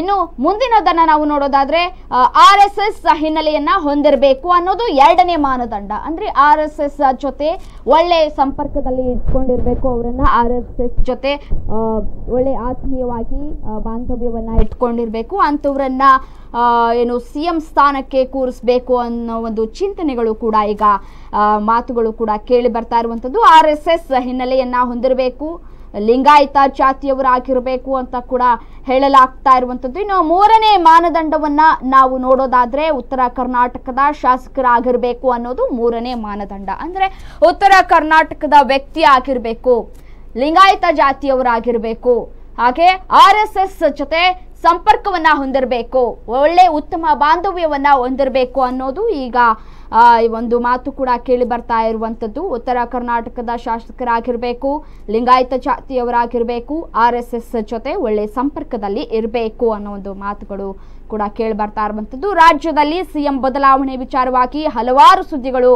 ಇನ್ನು ಮುಂದಿನದನ್ನು ನಾವು ನೋಡೋದಾದರೆ RSS ಹಿನ್ನೆಲೆಯನ್ನು ಹೊಂದಿರಬೇಕು ಅನ್ನೋದು ಎರಡನೇ ಮಾನದಂಡ. ಅಂದರೆ RSS ಜೊತೆ ಒಳ್ಳೆ ಸಂಪರ್ಕದಲ್ಲಿ ಇಟ್ಕೊಂಡಿರಬೇಕು ಅವರನ್ನು, RSS ಜೊತೆ ಒಳ್ಳೆ ಆತ್ಮೀಯವಾಗಿ ಬಾಂಧವ್ಯವನ್ನು ಇಟ್ಕೊಂಡಿರಬೇಕು, ಅಂಥವ್ರನ್ನು ಏನು CM ಸ್ಥಾನಕ್ಕೆ ಕೂರಿಸಬೇಕು ಅನ್ನೋ ಒಂದು ಚಿಂತನೆಗಳು ಕೂಡ ಈಗ ಮಾತುಗಳು ಕೂಡ ಕೇಳಿ ಬರ್ತಾ ಇರುವಂಥದ್ದು. RSS ಹಿನ್ನೆಲೆಯನ್ನು ಹೊಂದಿರಬೇಕು, ಲಿಂಗಾಯತ ಜಾತಿಯವರಾಗಿರಬೇಕು ಅಂತ ಕೂಡ ಹೇಳಲಾಗ್ತಾ ಇರುವಂಥದ್ದು. ಇನ್ನು ಮೂರನೇ ಮಾನದಂಡವನ್ನು ನಾವು ನೋಡೋದಾದರೆ ಉತ್ತರ ಕರ್ನಾಟಕದ ಶಾಸಕರಾಗಿರಬೇಕು ಅನ್ನೋದು ಮೂರನೇ ಮಾನದಂಡ. ಅಂದರೆ ಉತ್ತರ ಕರ್ನಾಟಕದ ವ್ಯಕ್ತಿ ಆಗಿರಬೇಕು, ಲಿಂಗಾಯತ ಜಾತಿಯವರಾಗಿರಬೇಕು, ಹಾಗೆ RSS ಜೊತೆ ಸಂಪರ್ಕವನ್ನ ಹೊಂದಿರಬೇಕು, ಒಳ್ಳೆ ಉತ್ತಮ ಬಾಂಧವ್ಯವನ್ನ ಹೊಂದಿರಬೇಕು ಅನ್ನೋದು ಈಗ ಈ ಒಂದು ಮಾತು ಕೂಡ ಕೇಳಿ ಬರ್ತಾ ಇರುವಂಥದ್ದು. ಉತ್ತರ ಕರ್ನಾಟಕದ ಶಾಸಕರಾಗಿರಬೇಕು, ಲಿಂಗಾಯತ ಜಾತಿಯವರಾಗಿರಬೇಕು, RSS ಜೊತೆ ಒಳ್ಳೆ ಸಂಪರ್ಕದಲ್ಲಿ ಇರಬೇಕು ಅನ್ನೋ ಒಂದು ಮಾತುಗಳು ಕೂಡ ಕೇಳಿ ಬರ್ತಾ ಇರುವಂಥದ್ದು. ರಾಜ್ಯದಲ್ಲಿ CM ಬದಲಾವಣೆ ವಿಚಾರವಾಗಿ ಹಲವಾರು ಸುದ್ದಿಗಳು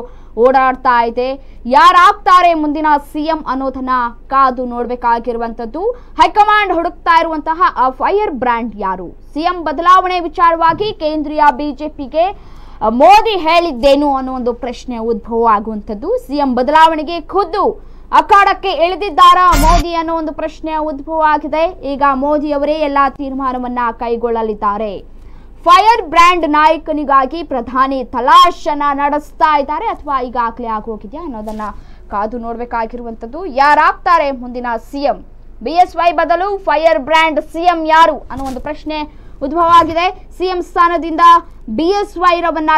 ಓಡಾಡ್ತಾ ಇದೆ. ಯಾರಾಗ್ತಾರೆ ಮುಂದಿನ CM ಅನ್ನೋದನ್ನ ಕಾದು ನೋಡಬೇಕಾಗಿರುವಂಥದ್ದು. ಹೈಕಮಾಂಡ್ ಹುಡುಕ್ತಾ ಇರುವಂತಹ ಆ ಫೈರ್ ಬ್ರ್ಯಾಂಡ್ ಯಾರು? CM ಬದಲಾವಣೆ ವಿಚಾರವಾಗಿ ಕೇಂದ್ರೀಯ ಬಿಜೆಪಿಗೆ ಮೋದಿ ಹೇಳಿದ್ದೇನು ಅನ್ನೋ ಒಂದು ಪ್ರಶ್ನೆ ಉದ್ಭವ ಆಗುವಂಥದ್ದು. CM ಬದಲಾವಣೆಗೆ ಖುದ್ದು ಅಖಾಡಕ್ಕೆ ಇಳಿದಿದ್ದಾರಾ ಮೋದಿ ಅನ್ನೋ ಒಂದು ಪ್ರಶ್ನೆ ಉದ್ಭವ ಆಗಿದೆ. ಈಗ ಮೋದಿ ಅವರೇ ಎಲ್ಲ ತೀರ್ಮಾನವನ್ನ ಕೈಗೊಳ್ಳಲಿದ್ದಾರೆ. ಫೈರ್ ಬ್ರ್ಯಾಂಡ್ ನಾಯಕನಿಗಾಗಿ ಪ್ರಧಾನಿ ತಲಾಶನ ನಡೆಸ್ತಾ ಇದ್ದಾರೆ ಅಥವಾ ಈಗಾಗಲೇ ಆಗೋಗಿದೆಯಾ ಅನ್ನೋದನ್ನ ಕಾದು ನೋಡಬೇಕಾಗಿರುವಂಥದ್ದು. ಯಾರಾಗ್ತಾರೆ ಮುಂದಿನ CM? BSY ಬದಲು ಫೈರ್ ಬ್ರ್ಯಾಂಡ್ CM ಯಾರು ಅನ್ನೋ ಒಂದು ಪ್ರಶ್ನೆ ಉದ್ಭವ ಆಗಿದೆ. CM ಸ್ಥಾನದಿಂದ BSY ರವನ್ನ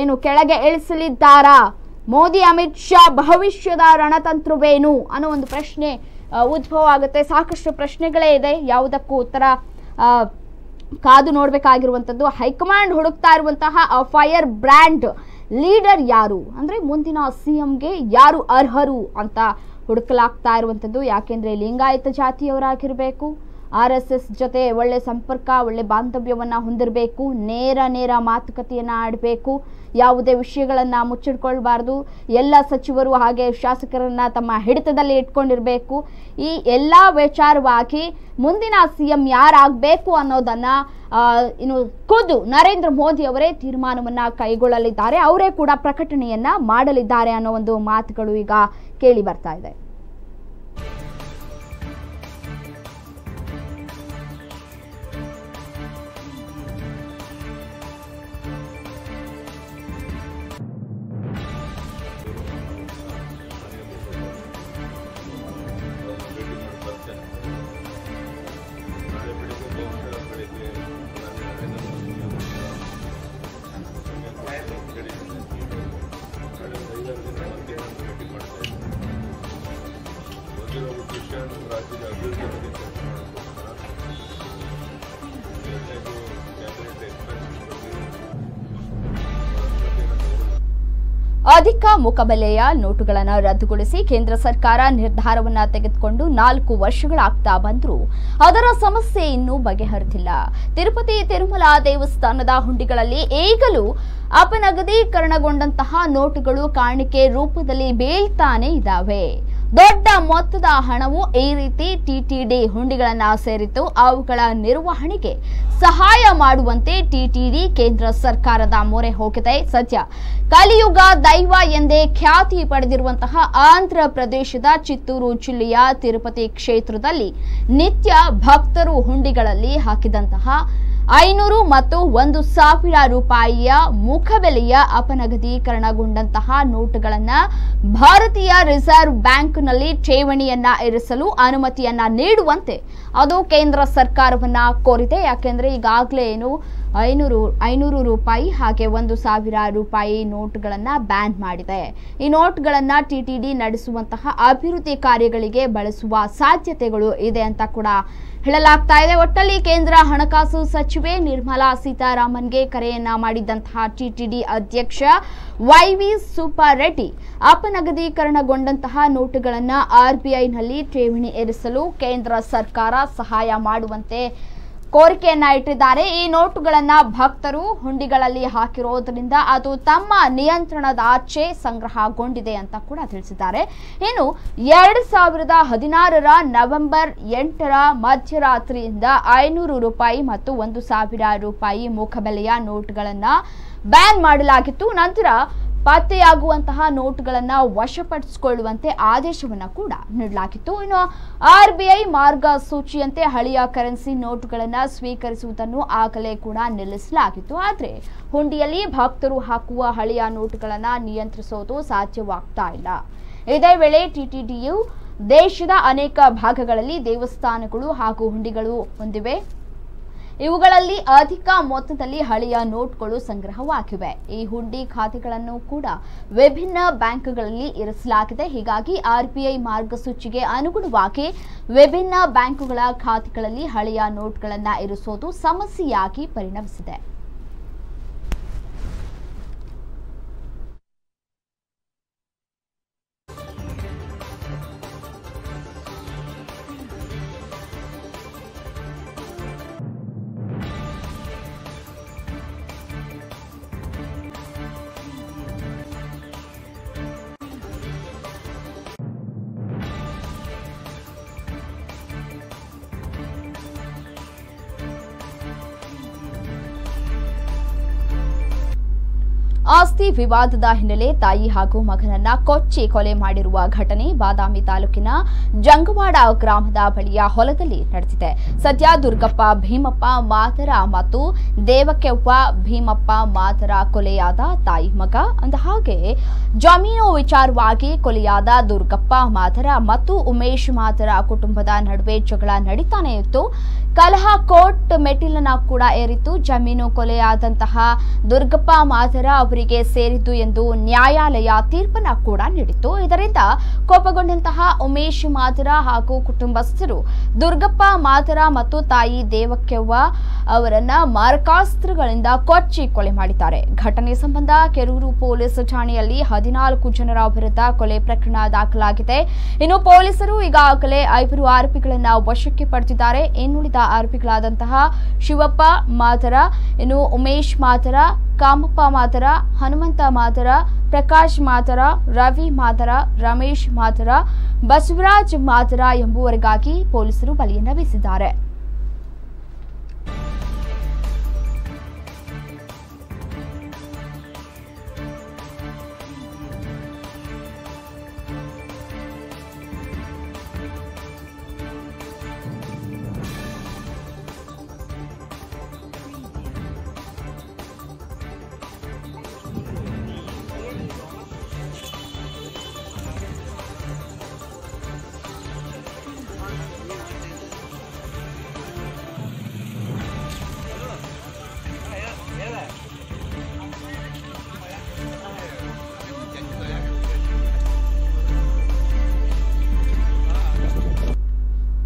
ಏನು ಕೆಳಗೆ ಇಳಿಸಲಿದ್ದಾರಾ? ಮೋದಿ ಅಮಿತ್ ಶಾ ಭವಿಷ್ಯದ ರಣತಂತ್ರವೇನು ಅನ್ನೋ ಒಂದು ಪ್ರಶ್ನೆ ಉದ್ಭವ ಆಗುತ್ತೆ. ಸಾಕಷ್ಟು ಪ್ರಶ್ನೆಗಳೇ ಇದೆ, ಯಾವುದಕ್ಕೂ ಉತ್ತರ ಕಾದು ನೋಡಬೇಕಾಗಿರುವಂಥದ್ದು. ಹೈಕಮಾಂಡ್ ಹುಡುಕ್ತಾ ಇರುವಂತಹ ಫೈರ್ ಬ್ರ್ಯಾಂಡ್ ಲೀಡರ್ ಯಾರು? ಅಂದರೆ ಮುಂದಿನ CMಗೆ ಯಾರು ಅರ್ಹರು ಅಂತ ಹುಡುಕಲಾಗ್ತಾ ಇರುವಂಥದ್ದು. ಯಾಕೆಂದರೆ ಲಿಂಗಾಯತ ಜಾತಿಯವರಾಗಿರಬೇಕು, RSS ಜೊತೆ ಒಳ್ಳೆ ಸಂಪರ್ಕ, ಒಳ್ಳೆ ಬಾಂಧವ್ಯವನ್ನು ಹೊಂದಿರಬೇಕು, ನೇರ ಮಾತುಕತೆಯನ್ನು ಆಡಬೇಕು, ಯಾವುದೇ ವಿಷಯಗಳನ್ನು ಮುಚ್ಚಿಟ್ಕೊಳ್ಬಾರ್ದು, ಎಲ್ಲ ಸಚಿವರು ಹಾಗೆ ಶಾಸಕರನ್ನು ತಮ್ಮ ಹಿಡಿತದಲ್ಲಿ ಇಟ್ಕೊಂಡಿರಬೇಕು. ಈ ಎಲ್ಲ ವಿಚಾರವಾಗಿ ಮುಂದಿನ CM ಯಾರಾಗಬೇಕು ಅನ್ನೋದನ್ನು ಇನ್ನು ಖುದ್ದು ನರೇಂದ್ರ ಮೋದಿ ಅವರೇ ತೀರ್ಮಾನವನ್ನು ಕೈಗೊಳ್ಳಲಿದ್ದಾರೆ, ಅವರೇ ಕೂಡ ಪ್ರಕಟಣೆಯನ್ನು ಮಾಡಲಿದ್ದಾರೆ ಅನ್ನೋ ಒಂದು ಮಾತುಗಳು ಈಗ ಕೇಳಿ ಬರ್ತಾ ಇದೆ. ಅಧಿಕ ಮುಖಬೆಲೆಯ ನೋಟುಗಳನ್ನು ರದ್ದುಗೊಳಿಸಿ ಕೇಂದ್ರ ಸರ್ಕಾರ ನಿರ್ಧಾರವನ್ನು ತೆಗೆದುಕೊಂಡು 4 ವರ್ಷಗಳಾಗ್ತಾ ಬಂದರೂ ಅದರ ಸಮಸ್ಯೆ ಇನ್ನೂ ಬಗೆಹರಿದಿಲ್ಲ. ತಿರುಪತಿ ತಿರುಮಲ ದೇವಸ್ಥಾನದ ಹುಂಡಿಗಳಲ್ಲಿ ಈಗಲೂ ಅಪನಗದೀಕರಣಗೊಂಡಂತಹ ನೋಟುಗಳು ಕಾಣಿಕೆ ರೂಪದಲ್ಲಿ ಬೀಳ್ತಾನೆ ಇದ್ದಾವೆ. ದೊಡ್ಡ ಮೊತ್ತದ ಹಣವು ಈ ರೀತಿ TTD ಹುಂಡಿಗಳನ್ನು ಸೇರಿತು. ಅವುಗಳ ನಿರ್ವಹಣೆಗೆ ಸಹಾಯ ಮಾಡುವಂತೆ TTD ಕೇಂದ್ರ ಸರ್ಕಾರದ ಮೊರೆ ಹೋಗಿದೆ. ಸದ್ಯ ಕಲಿಯುಗ ದೈವ ಎಂದೇ ಖ್ಯಾತಿ ಪಡೆದಿರುವಂತಹ ಆಂಧ್ರ ಪ್ರದೇಶದ ಚಿತ್ತೂರು ಜಿಲ್ಲೆಯ ತಿರುಪತಿ ಕ್ಷೇತ್ರದಲ್ಲಿ ನಿತ್ಯ ಭಕ್ತರು ಹುಂಡಿಗಳಲ್ಲಿ ಹಾಕಿದಂತಹ 500 ಮತ್ತು 1000 ರೂಪಾಯಿಯ ಮುಖಬೆಲೆಯ ಅಪನಗದೀಕರಣಗೊಂಡಂತಹ ನೋಟುಗಳನ್ನು ಭಾರತೀಯ ರಿಸರ್ವ್ ಬ್ಯಾಂಕ್ನಲ್ಲಿ ಠೇವಣಿಯನ್ನ ಇರಿಸಲು ಅನುಮತಿಯನ್ನ ನೀಡುವಂತೆ ಅದು ಕೇಂದ್ರ ಸರ್ಕಾರವನ್ನ ಕೋರಿದೆ. ಯಾಕೆಂದ್ರೆ ಈಗಾಗಲೇ ಏನು 500 ರೂಪಾಯಿ ಹಾಗೆ 1000 ರೂಪಾಯಿ ನೋಟುಗಳನ್ನು ಬ್ಯಾನ್ ಮಾಡಿದೆ. ಈ ನೋಟುಗಳನ್ನು ಟಿಟಿಡಿ ನಡೆಸುವಂತಹ ಅಭಿವೃದ್ಧಿ ಕಾರ್ಯಗಳಿಗೆ ಬಳಸುವ ಸಾಧ್ಯತೆಗಳು ಇದೆ ಅಂತ ಕೂಡ ಹೇಳಲಾಗ್ತಾ ಇದೆ. ಒಟ್ಟಲ್ಲಿ ಕೇಂದ್ರ ಹಣಕಾಸು ಸಚಿವೆ ನಿರ್ಮಲಾ ಸೀತಾರಾಮನ್ಗೆ ಕರೆಯನ್ನ ಮಾಡಿದಂತಹ ಟಿಟಿಡಿ ಅಧ್ಯಕ್ಷ ವೈವಿ ಸುಬ್ಬಾರೆಡ್ಡಿ ಅಪನಗದೀಕರಣಗೊಂಡಂತಹ ನೋಟುಗಳನ್ನು ಆರ್ಬಿಐನಲ್ಲಿ ಠೇವಣಿ ಇರಿಸಲು ಕೇಂದ್ರ ಸರ್ಕಾರ ಸಹಾಯ ಮಾಡುವಂತೆ ಕೋರಿಕೆಯನ್ನ ಇಟ್ಟಿದ್ದಾರೆ. ಈ ನೋಟುಗಳನ್ನು ಭಕ್ತರು ಹುಂಡಿಗಳಲ್ಲಿ ಹಾಕಿರೋದ್ರಿಂದ ಅದು ತಮ್ಮ ನಿಯಂತ್ರಣದ ಆಚೆ ಸಂಗ್ರಹಗೊಂಡಿದೆ ಅಂತ ಕೂಡ ತಿಳಿಸಿದ್ದಾರೆ. ಇನ್ನು 2016ರ ನವೆಂಬರ್ 8ರ ಮಧ್ಯರಾತ್ರಿಯಿಂದ 500 ರೂಪಾಯಿ ಮತ್ತು 1000 ರೂಪಾಯಿ ಮುಖಬೆಲೆಯ ನೋಟುಗಳನ್ನು ಬ್ಯಾನ್ ಮಾಡಲಾಗಿತ್ತು. ನಂತರ ಪತ್ತೆಯಾಗುವಂತಹ ನೋಟುಗಳನ್ನು ವಶಪಡಿಸಿಕೊಳ್ಳುವಂತೆ ಆದೇಶವನ್ನು ಕೂಡ ನೀಡಲಾಗಿತ್ತು. ಇನ್ನು ಆರ್ಬಿಐ ಮಾರ್ಗಸೂಚಿಯಂತೆ ಹಳೆಯ ಕರೆನ್ಸಿ ನೋಟುಗಳನ್ನು ಸ್ವೀಕರಿಸುವುದನ್ನು ಆಗಲೇ ಕೂಡ ನಿಲ್ಲಿಸಲಾಗಿತ್ತು. ಆದರೆ ಹುಂಡಿಯಲ್ಲಿ ಭಕ್ತರು ಹಾಕುವ ಹಳೆಯ ನೋಟುಗಳನ್ನು ನಿಯಂತ್ರಿಸೋದು ಸಾಧ್ಯವಾಗ್ತಾ ಇಲ್ಲ. ಇದೇ ವೇಳೆ ಟಿಟಿಡಿಯು ದೇಶದ ಅನೇಕ ಭಾಗಗಳಲ್ಲಿ ದೇವಸ್ಥಾನಗಳು ಹಾಗೂ ಹುಂಡಿಗಳು ಹೊಂದಿವೆ. ಇವುಗಳಲ್ಲಿ ಅಧಿಕ ಮೊತ್ತದಲ್ಲಿ ಹಳೆಯ ನೋಟುಗಳು ಸಂಗ್ರಹವಾಗಿವೆ. ಈ ಹುಂಡಿ ಖಾತೆಗಳನ್ನು ಕೂಡ ವಿಭಿನ್ನ ಬ್ಯಾಂಕ್ಗಳಲ್ಲಿ ಇರಿಸಲಾಗಿದೆ. ಹೀಗಾಗಿ ಆರ್ಬಿಐ ಮಾರ್ಗಸೂಚಿಗೆ ಅನುಗುಣವಾಗಿ ವಿಭಿನ್ನ ಬ್ಯಾಂಕುಗಳ ಖಾತೆಗಳಲ್ಲಿ ಹಳೆಯ ನೋಟುಗಳನ್ನು ಇರಿಸೋದು ಸಮಸ್ಯೆಯಾಗಿ ಪರಿಣಮಿಸಿದೆ. ಆಸ್ತಿ ವಿವಾದದ ಹಿನ್ನೆಲೆ ತಾಯಿ ಹಾಗೂ ಮಗನನ್ನ ಕೊಚ್ಚಿ ಕೊಲೆ ಮಾಡಿರುವ ಘಟನೆ ಬಾದಾಮಿ ತಾಲೂಕಿನ ಜಂಗವಾಡ ಗ್ರಾಮದ ಬಳಿಯ ಹೊಲದಲ್ಲಿ ನಡೆದಿದೆ. ಸದ್ಯ ದುರ್ಗಪ್ಪ ಭೀಮಪ್ಪ ಮಾತರ ಮತ್ತು ದೇವಕೆವ್ವ ಭೀಮಪ್ಪ ಮಾತರ ಕೊಲೆಯಾದ ತಾಯಿ ಮಗ ಅಂದ ಹಾಗೆ ಜಮೀನು ವಿಚಾರವಾಗಿ ಕೊಲೆಯಾದ ದುರ್ಗಪ್ಪ ಮಾತರ ಮತ್ತು ಉಮೇಶ್ ಮಾತರ ಕುಟುಂಬದ ನಡುವೆ ಜಗಳ ನಡೀತಾನೆ ಇತ್ತು. ಕಲಹ ಕೋರ್ಟ್ ಮೆಟ್ಟಿಲನ್ನ ಕೂಡ ಏರಿತ್ತು. ಜಮೀನು ಕೊಲೆಯಾದಂತಹ ದುರ್ಗಪ್ಪ ಮಾತರ ಅವರಿಗೆ ಸೇರಿದ್ದು ಎಂದು ನ್ಯಾಯಾಲಯ ತೀರ್ಪನ್ನ ಕೂಡ ನೀಡಿತ್ತು. ಇದರಿಂದ ಕೋಪಗೊಂಡಂತಹ ಉಮೇಶ್ ಮಾತರ ಹಾಗೂ ಕುಟುಂಬಸ್ಥರು ದುರ್ಗಪ್ಪ ಮಾತರ ಮತ್ತು ತಾಯಿ ದೇವಕ್ಕೆವ್ವ ಅವರನ್ನ ಮಾರಕಾಸ್ತ್ರಗಳಿಂದ ಕೊಚ್ಚಿ ಕೊಲೆ ಮಾಡಿದ್ದಾರೆ. ಘಟನೆ ಸಂಬಂಧ ಕೆರೂರು ಪೊಲೀಸ್ ಠಾಣೆಯಲ್ಲಿ 14 ಜನರ ವಿರುದ್ಧ ಕೊಲೆ ಪ್ರಕರಣ ದಾಖಲಾಗಿದೆ. ಇನ್ನು ಪೊಲೀಸರು ಈಗಾಗಲೇ 5 ಆರೋಪಿಗಳನ್ನ ವಶಕ್ಕೆ ಪಡೆದಿದ್ದಾರೆ. ಇನ್ನುಳಿದ ಆರೋಪಿಗಳಾದಂತಹ ಶಿವಪ್ಪ ಮಾತರ, ಇನ್ನು ಉಮೇಶ್ ಮಾತರ, ಕಾಮಪ್ಪ ಮಾತರ, ಹನುಮಂತ ಮಾತರ, ಪ್ರಕಾಶ್ ಮಾತರ, ರವಿ ಮಾತರ, ರಮೇಶ್ ಮಾತರ, ಬಸವರಾಜ್ ಮಾತರ ಎಂಬುವರಿಗಾಗಿ ಪೊಲೀಸರು ಬಲೆಯನ್ನು ಬೀಸಿದ್ದಾರೆ.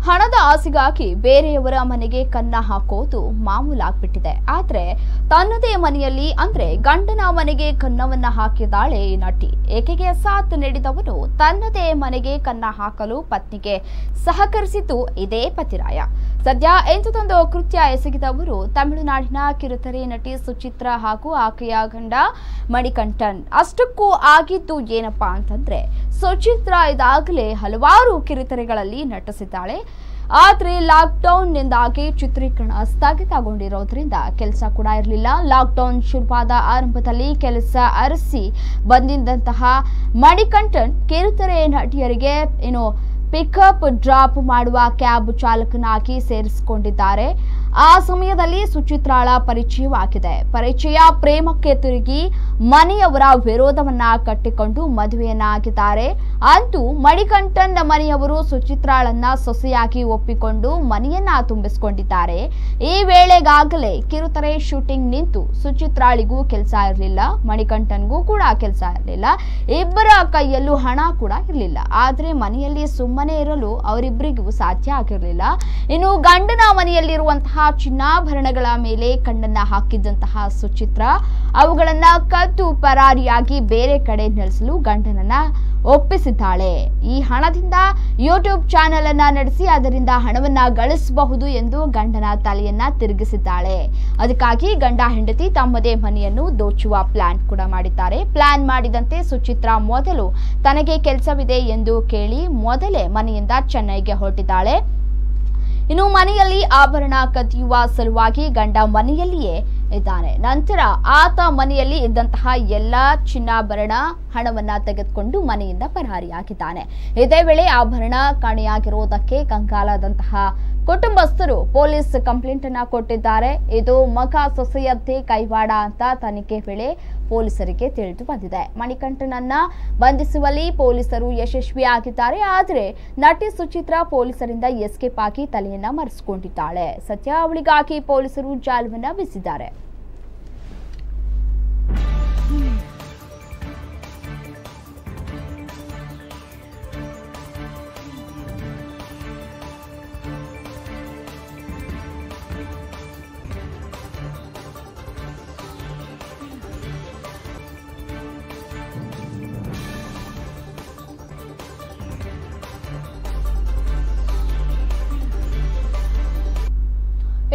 ಹಣದ ಆಸೆಗಾಗಿ ಬೇರೆಯವರ ಮನೆಗೆ ಕನ್ನ ಹಾಕೋದು ಮಾಮೂಲಾಗ್ಬಿಟ್ಟಿದೆ. ಆದರೆ ತನ್ನದೇ ಮನೆಯಲ್ಲಿ ಅಂದ್ರೆ ಗಂಡನ ಮನೆಗೆ ಕನ್ನವನ್ನ ಹಾಕಿದಾಳೆ ಈ ನಟಿ. ಏಕೆಗೆ ಸಾಥ್ ನೀಡಿದವನು ತನ್ನದೇ ಮನೆಗೆ ಕನ್ನ ಹಾಕಲು ಪತ್ನಿಗೆ ಸಹಕರಿಸಿತು ಇದೇ ಪತಿರಾಯ. ಸದ್ಯ ಎಂಥದೊಂದು ಕೃತ್ಯ ಎಸಗಿದವರು ತಮಿಳುನಾಡಿನ ಕಿರುತೆರೆ ನಟಿ ಸುಚಿತ್ರಾ ಹಾಗೂ ಆಕೆಯ ಗಂಡ ಮಣಿಕಂಠನ್. ಅಷ್ಟಕ್ಕೂ ಆಗಿದ್ದು ಏನಪ್ಪಾ ಅಂತಂದ್ರೆ, ಸುಚಿತ್ರಾ ಇದಾಗಲೇ ಹಲವಾರು ಕಿರುತೆರೆಗಳಲ್ಲಿ ನಟಿಸಿದ್ದಾಳೆ. ಆದರೆ ಲಾಕ್ಡೌನ್ನಿಂದಾಗಿ ಚಿತ್ರೀಕರಣ ಸ್ಥಗಿತಗೊಂಡಿರೋದ್ರಿಂದ ಕೆಲಸ ಕೂಡ ಇರಲಿಲ್ಲ. ಲಾಕ್ಡೌನ್ ಶುರುವಾದ ಆರಂಭದಲ್ಲಿ ಕೆಲಸ ಅರಸಿ ಬಂದಿದ್ದಂತಹ ಮಣಿಕಂಠನ್ ಕಿರುತೆರೆ ನಟಿಯರಿಗೆ ಪಿಕಪ್ ಡ್ರಾಪ್ ಮಾಡುವ ಕ್ಯಾಬ್ ಚಾಲಕನಾಗಿ ಸೇರಿಸಿಕೊಂಡಿದ್ದಾರೆ. ಆ ಸಮಯದಲ್ಲಿ ಸುಚಿತ್ರಾಳ ಪರಿಚಯವಾಗಿದೆ. ಪರಿಚಯ ಪ್ರೇಮಕ್ಕೆ ತಿರುಗಿ ಮನೆಯವರ ವಿರೋಧವನ್ನ ಕಟ್ಟಿಕೊಂಡು ಮದುವೆಯನ್ನಾಗಿದ್ದಾರೆ. ಅಂತೂ ಮಣಿಕಂಠನ್ ಮನೆಯವರು ಸುಚಿತ್ರಾಳನ್ನ ಸೊಸೆಯಾಗಿ ಒಪ್ಪಿಕೊಂಡು ಮನೆಯನ್ನ ತುಂಬಿಸಿಕೊಂಡಿದ್ದಾರೆ. ಈ ವೇಳೆಗಾಗಲೇ ಕಿರುತೆರೆ ಶೂಟಿಂಗ್ ನಿಂತು ಸುಚಿತ್ರಾಳಿಗೂ ಕೆಲಸ ಇರಲಿಲ್ಲ, ಮಣಿಕಂಠನ್ಗೂ ಕೂಡ ಕೆಲಸ ಇರಲಿಲ್ಲ. ಇಬ್ಬರ ಕೈಯಲ್ಲೂ ಹಣ ಕೂಡ ಇರಲಿಲ್ಲ. ಆದರೆ ಮನೆಯಲ್ಲಿ ಸುಮ್ಮನೆ ಇರಲು ಅವರಿಬ್ಬರಿಗೂ ಸಾಧ್ಯ ಆಗಿರಲಿಲ್ಲ. ಇನ್ನು ಗಂಡನ ಮನೆಯಲ್ಲಿರುವಂತಹ ಚಿನ್ನಾಭರಣಗಳ ಮೇಲೆ ಕಣ್ಣನ್ನ ಹಾಕಿದ್ದಂತಹ ಸುಚಿತ್ರ ಅವುಗಳನ್ನ ಕದ್ದು ಪರಾರಿಯಾಗಿ ಬೇರೆ ಕಡೆ ನೆಲೆಸಲು ಗಂಡನನ್ನ ಒಪ್ಪಿಸಿದ್ದಾಳೆ. ಈ ಹಣದಿಂದ ಯೂಟ್ಯೂಬ್ ಚಾನೆಲ್ ಅನ್ನ ನಡೆಸಿ ಅದರಿಂದ ಹಣವನ್ನ ಗಳಿಸಬಹುದು ಎಂದು ಗಂಡನ ತಲೆಯನ್ನ ತಿರುಗಿಸಿದ್ದಾಳೆ. ಅದಕ್ಕಾಗಿ ಗಂಡ ಹೆಂಡತಿ ತಮ್ಮದೇ ಮನೆಯನ್ನು ದೋಚುವ ಪ್ಲಾನ್ ಕೂಡ ಮಾಡಿದ್ದಾರೆ. ಪ್ಲಾನ್ ಮಾಡಿದಂತೆ ಸುಚಿತ್ರ ಮೊದಲು ತನಗೆ ಕೆಲಸವಿದೆ ಎಂದು ಕೇಳಿ ಮೊದಲೇ ಮನೆಯಿಂದ ಚೆನ್ನೈಗೆ ಹೊರಟಿದ್ದಾಳೆ. ಇನ್ನು ಮನೆಯಲ್ಲಿ ಆಭರಣ ಕದಿಯುವ ಸಲುವಾಗಿ ಗಂಡ ಮನೆಯಲ್ಲಿಯೇ ಇದ್ದಾನೆ. ನಂತರ ಆತ ಮನೆಯಲ್ಲಿ ಇದ್ದಂತಹ ಎಲ್ಲ ಚಿನ್ನಾಭರಣ ಹಣವನ್ನ ತೆಗೆದುಕೊಂಡು ಮನೆಯಿಂದ ಪರಾರಿಯಾಗಿದ್ದಾನೆ. ಇದೇ ವೇಳೆ ಆಭರಣ ಕಾಣೆಯಾಗಿರುವುದಕ್ಕೆ ಕಂಗಾಲಾದಂತಹ ಕುಟುಂಬಸ್ಥರು ಪೊಲೀಸ್ ಕಂಪ್ಲೇಂಟ್ ಅನ್ನ ಕೊಟ್ಟಿದ್ದಾರೆ. ಇದು ಮಗ ಸೊಸೆಯದ್ದೇ ಕೈವಾಡ ಅಂತ ತನಿಖೆ ವೇಳೆ ಪೊಲೀಸರಿಗೆ ತಿಳಿದು ಬಂದಿದೆ. ಮಣಿಕಂಠನನ್ನ ಬಂಧಿಸುವಲ್ಲಿ ಪೊಲೀಸರು ಯಶಸ್ವಿಯಾಗಿದ್ದಾರೆ. ಆದರೆ ನಟಿ ಸುಚಿತ್ರಾ ಪೊಲೀಸರಿಂದ ಎಸ್ಕೇಪ್ ಆಗಿ ತಲೆಯನ್ನ ಮರೆಸಿಕೊಂಡಿದ್ದಾಳೆ. ಸದ್ಯ ಅವಳಿಗಾಗಿ ಪೊಲೀಸರು ಜಾಲವನ್ನ ಬೀಸಿದ್ದಾರೆ.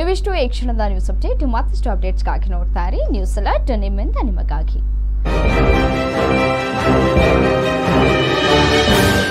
ಇವಿಷ್ಟು ಈ ಕ್ಷಣದ ನ್ಯೂಸ್ ಅಪ್ಡೇಟ್. ಮತ್ತಷ್ಟು ಅಪ್ಡೇಟ್ಸ್ಗಾಗಿ ನೋಡ್ತಾ ಇರಿ ನ್ಯೂಸ್ ಅಲರ್ಟ್, ನಿಮ್ಮಿಂದ ನಿಮಗಾಗಿ.